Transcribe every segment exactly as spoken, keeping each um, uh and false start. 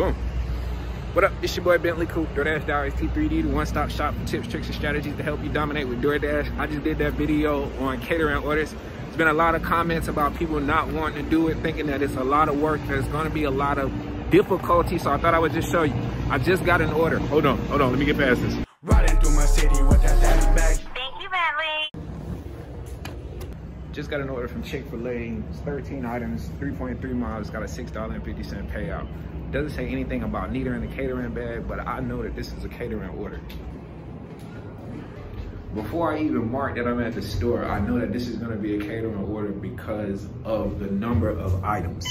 Boom. What up? It's your boy Bentley Koup, DoorDash Diaries T three D, the one-stop shop for tips, tricks, and strategies to help you dominate with DoorDash. I just did that video on catering orders. There's been a lot of comments about people not wanting to do it, thinking that it's a lot of work, there's going to be a lot of difficulty, so I thought I would just show you. I just got an order. Hold on, hold on, let me get past this. Riding through my city with that daddy bag. Thank you, Bentley. Just got an order from Chick-fil-A. It's thirteen items, three point three miles, got a six dollars and fifty cents payout. Doesn't say anything about neither in the catering bag, but I know that this is a catering order. Before I even mark that I'm at the store, I know that this is gonna be a catering order because of the number of items,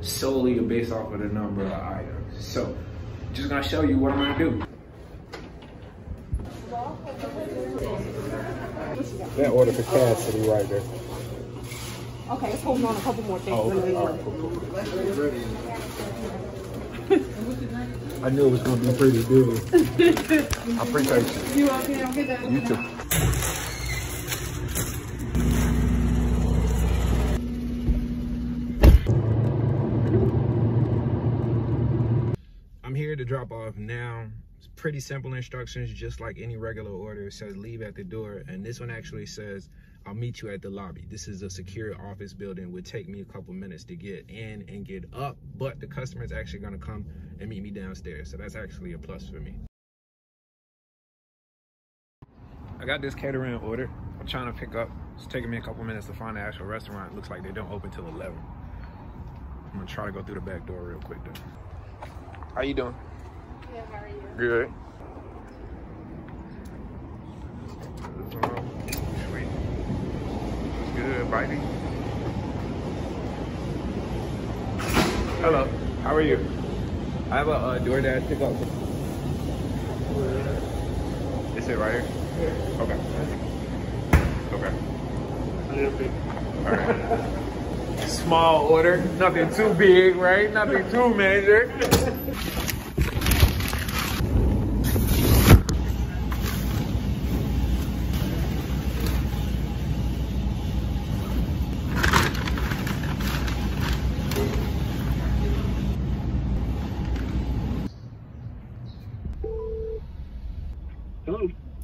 solely based off of the number of items. So, just gonna show you what I'm gonna do. That order for Cassidy right there. Okay, let's hold on a couple more things. Oh, all right, cool, cool. I knew it was going to be pretty good. I appreciate you. You okay? I'll get that. You too. I'm here to drop off now. It's pretty simple instructions, just like any regular order. It says leave at the door, and this one actually says, I'll meet you at the lobby. This is a secure office building. Would take me a couple minutes to get in and get up, but the customer is actually gonna come and meet me downstairs. So that's actually a plus for me. I got this catering order. I'm trying to pick up. It's taking me a couple minutes to find the actual restaurant. It looks like they don't open till eleven. I'm gonna try to go through the back door real quick though. How you doing? Good, how are you? Good. Good, buddy. Hello, how are you? I have a uh, DoorDash pickup. Is it right here? Yeah. Okay. Okay. A little bit. All right. Small order, nothing too big, right? Nothing too major.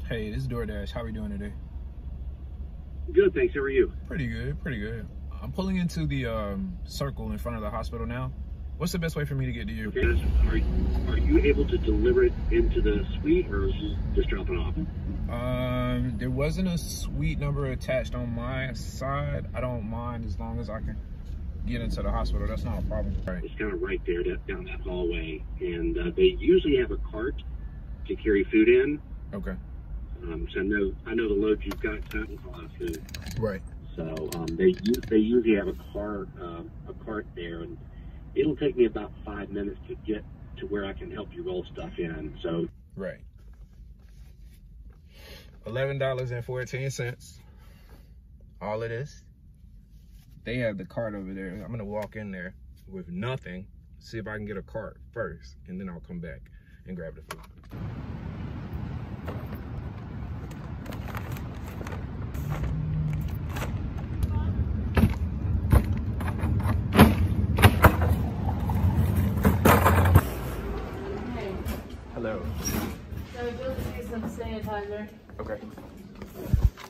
Hey, this is DoorDash. How are we doing today? Good, thanks. How are you? Pretty good, pretty good. I'm pulling into the um, circle in front of the hospital now. What's the best way for me to get to you? Okay. Are, are you able to deliver it into the suite or is it just dropping off? Um, there wasn't a suite number attached on my side. I don't mind as long as I can get into the hospital. That's not a problem. Right. It's kind of right there down that hallway. And uh, they usually have a cart to carry food in. Okay. Um, so I know I know the load you've got doesn't cost food. Right. So um, they they usually have a cart um, a cart there, and it'll take me about five minutes to get to where I can help you roll stuff in. So. Right. Eleven dollars and fourteen cents. All of this. They have the cart over there. I'm gonna walk in there with nothing. See if I can get a cart first, and then I'll come back and grab the food. Hello. So we will do some sanitizer. Okay.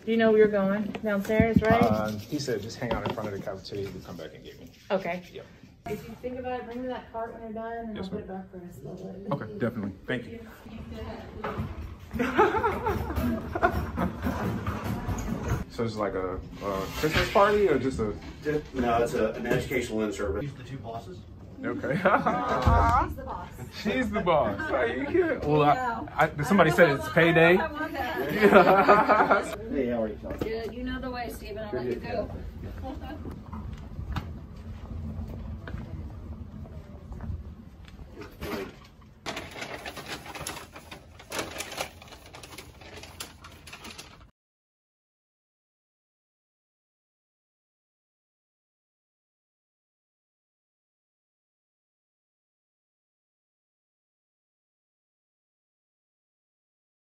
Do you know where you're going? Downstairs, right? Um, he said just hang out in front of the cafeteria and come back and get me. Okay. Yep. If you think about it, bring me that cart when you're done and yes, I'll put it back for us a little bit. Okay, definitely. Thank you. So it's like a, a Christmas party or just a... No, it's a, an educational in-service. These are the two bosses. Okay. Uh, she's the boss. She's the boss. Are you kidding? Well, I, I, somebody I said it's payday. I want that. Yeah. Hey, how are you? Good. You know the way, Steven. I'll let you go.